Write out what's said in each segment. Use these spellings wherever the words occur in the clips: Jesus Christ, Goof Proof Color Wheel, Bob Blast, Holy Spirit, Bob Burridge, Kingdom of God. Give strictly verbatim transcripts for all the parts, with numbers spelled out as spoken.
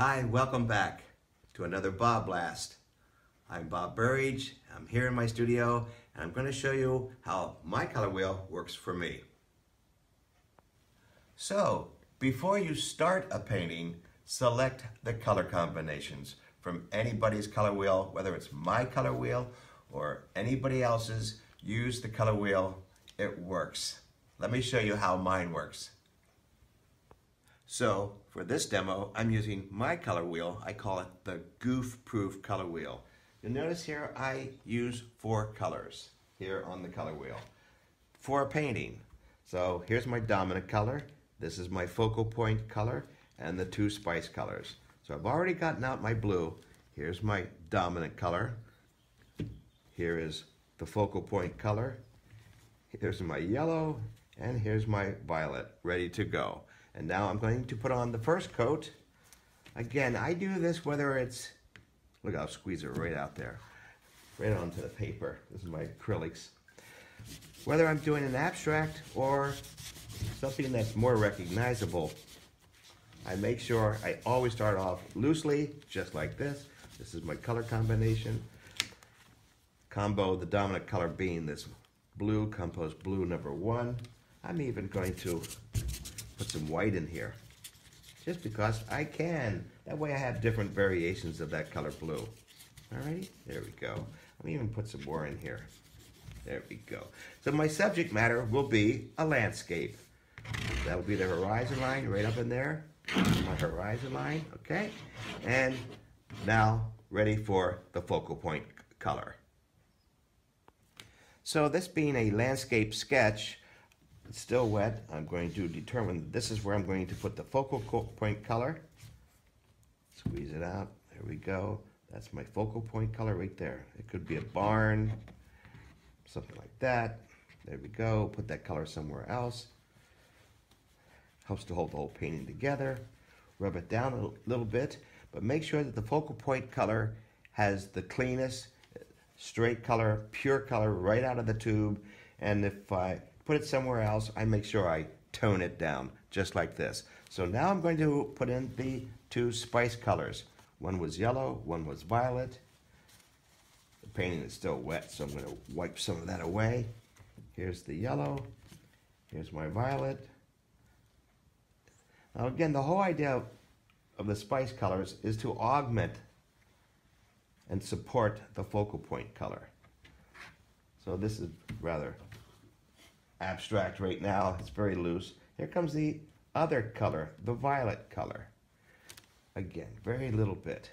Hi, welcome back to another Bob Blast. I'm Bob Burridge. I'm here in my studio and I'm going to show you how my color wheel works for me. So, before you start a painting, select the color combinations from anybody's color wheel, whether it's my color wheel or anybody else's. Use the color wheel. It works. Let me show you how mine works. So, for this demo, I'm using my color wheel. I call it the Goof Proof Color Wheel. You'll notice here I use four colors here on the color wheel for a painting. So, here's my dominant color, this is my focal point color, and the two spice colors. So, I've already gotten out my blue. Here's my dominant color. Here is the focal point color. Here's my yellow, and here's my violet, ready to go. And now I'm going to put on the first coat. Again, I do this whether it's, look, I'll squeeze it right out there, right onto the paper. This is my acrylics. Whether I'm doing an abstract or something that's more recognizable, I make sure I always start off loosely, just like this. This is my color combination. Combo, the dominant color being this blue, composed blue number one. I'm even going to put some white in here, just because I can. That way I have different variations of that color blue. Alrighty, there we go. Let me even put some more in here. There we go. So my subject matter will be a landscape. That will be the horizon line right up in there. My horizon line, okay? And now ready for the focal point color. So this being a landscape sketch, it's still wet. I'm going to determine this is where I'm going to put the focal point color. Squeeze it out. There we go. That's my focal point color right there. It could be a barn, something like that. There we go. Put that color somewhere else. Helps to hold the whole painting together. Rub it down a little bit, but make sure that the focal point color has the cleanest, straight color, pure color right out of the tube. And if I put it somewhere else, I make sure I tone it down, just like this. So now I'm going to put in the two spice colors. One was yellow, one was violet. The painting is still wet, so I'm going to wipe some of that away. Here's the yellow. Here's my violet. Now again, the whole idea of the spice colors is to augment and support the focal point color. So this is rather abstract right now, it's very loose. Here comes the other color, the violet color. Again, very little bit.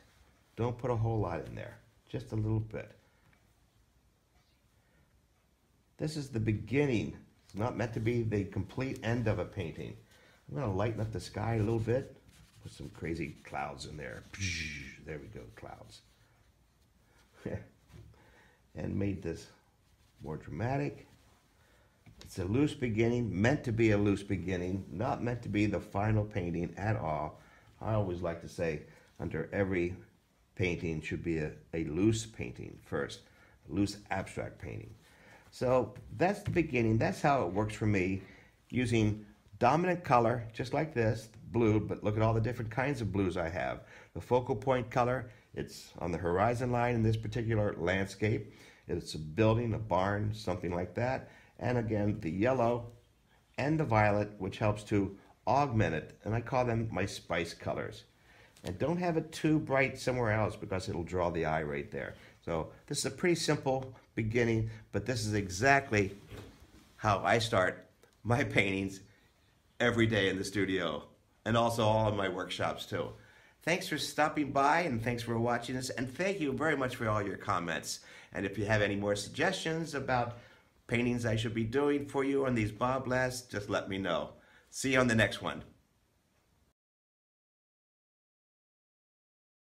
Don't put a whole lot in there, just a little bit. This is the beginning. It's not meant to be the complete end of a painting. I'm gonna lighten up the sky a little bit, put some crazy clouds in there. There we go, clouds. And made this more dramatic. It's a loose beginning, meant to be a loose beginning, not meant to be the final painting at all. I always like to say, under every painting should be a, a loose painting first, a loose abstract painting. So that's the beginning, that's how it works for me, using dominant color, just like this, blue, but look at all the different kinds of blues I have. The focal point color, it's on the horizon line in this particular landscape. It's a building, a barn, something like that. And again, the yellow and the violet, which helps to augment it, and I call them my spice colors. And don't have it too bright somewhere else because it'll draw the eye right there. So this is a pretty simple beginning, but this is exactly how I start my paintings every day in the studio, and also all of my workshops too. Thanks for stopping by, and thanks for watching this, and thank you very much for all your comments. And if you have any more suggestions about paintings I should be doing for you on these Bob Blasts, just let me know. See you on the next one.